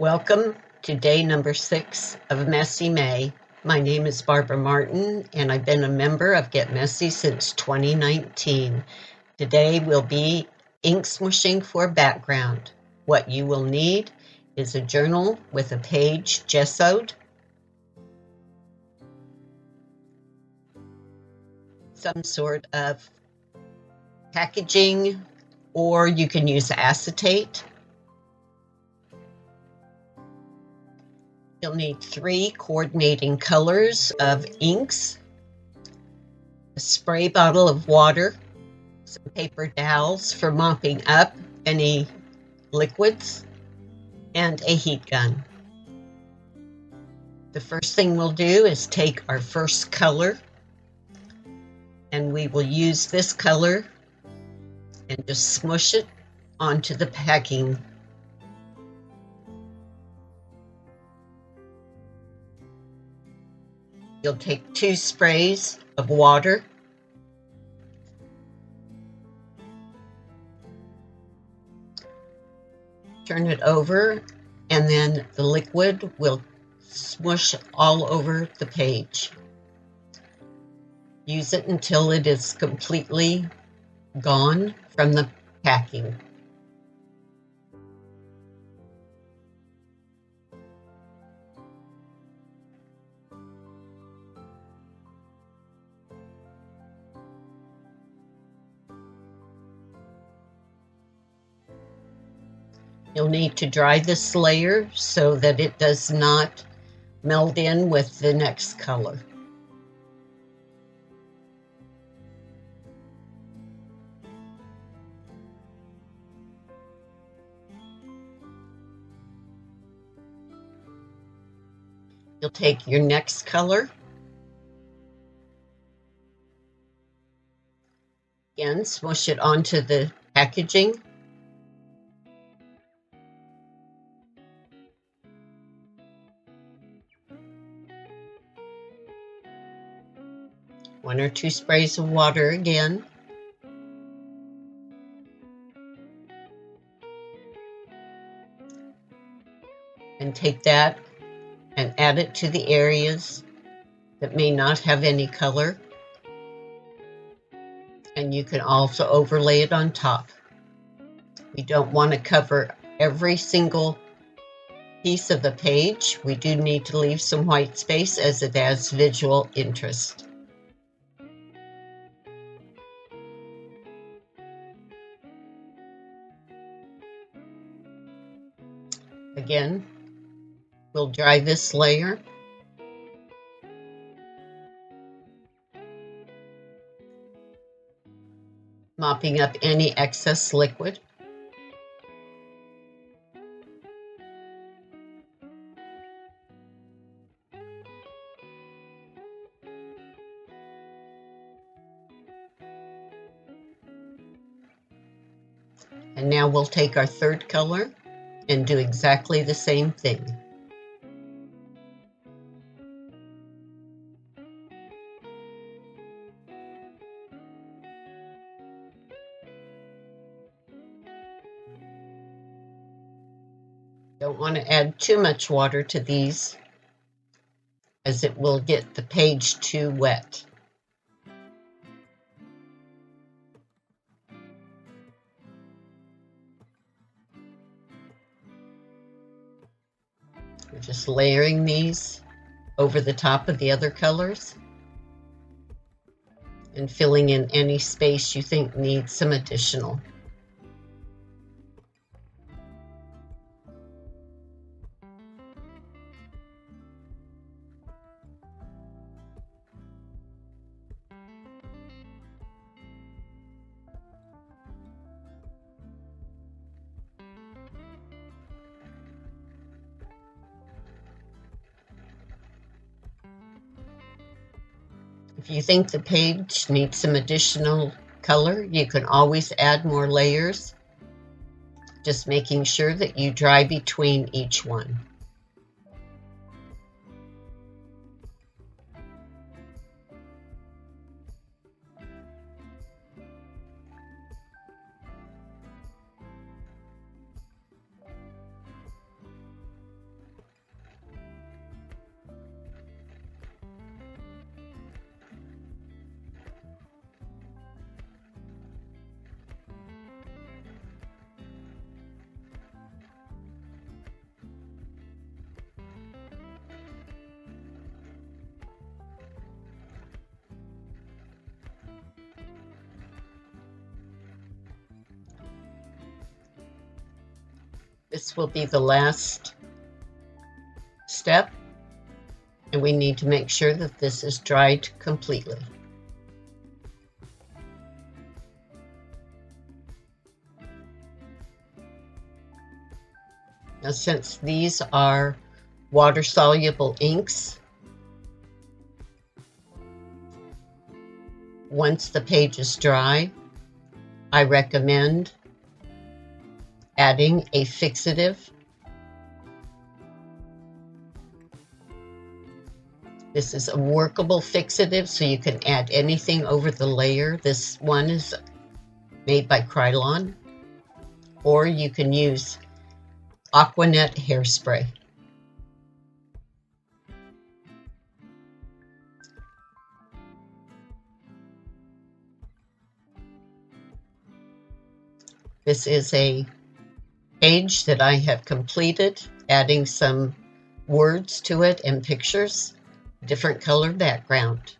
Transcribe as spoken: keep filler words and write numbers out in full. Welcome to day number six of Messy May. My name is Barbara Martin and I've been a member of Get Messy since twenty nineteen. Today will be ink smooshing for background. What you will need is a journal with a page gessoed, some sort of packaging, or you can use acetate. You'll need three coordinating colors of inks, a spray bottle of water, some paper dowels for mopping up any liquids, and a heat gun. The first thing we'll do is take our first color, and we will use this color and just smush it onto the packing. You'll take two sprays of water. Turn it over, and then the liquid will smush all over the page. Use it until it is completely gone from the packing. You'll need to dry this layer so that it does not meld in with the next color. You'll take your next color. Again, smush it onto the packaging. One or two sprays of water again. And take that and add it to the areas that may not have any color. And you can also overlay it on top. We don't want to cover every single piece of the page. We do need to leave some white space as it adds visual interest. Again, we'll dry this layer. Mopping up any excess liquid. And now we'll take our third color and do exactly the same thing. Don't want to add too much water to these, as it will get the page too wet. We're just layering these over the top of the other colors and filling in any space you think needs some additional. If you think the page needs some additional color, you can always add more layers, just making sure that you dry between each one. This will be the last step, and we need to make sure that this is dried completely. Now, since these are water-soluble inks, once the page is dry, I recommend adding a fixative. This is a workable fixative, so you can add anything over the layer. This one is made by Krylon, or you can use Aquanet hairspray. This is a page that I have completed, adding some words to it and pictures, different color background.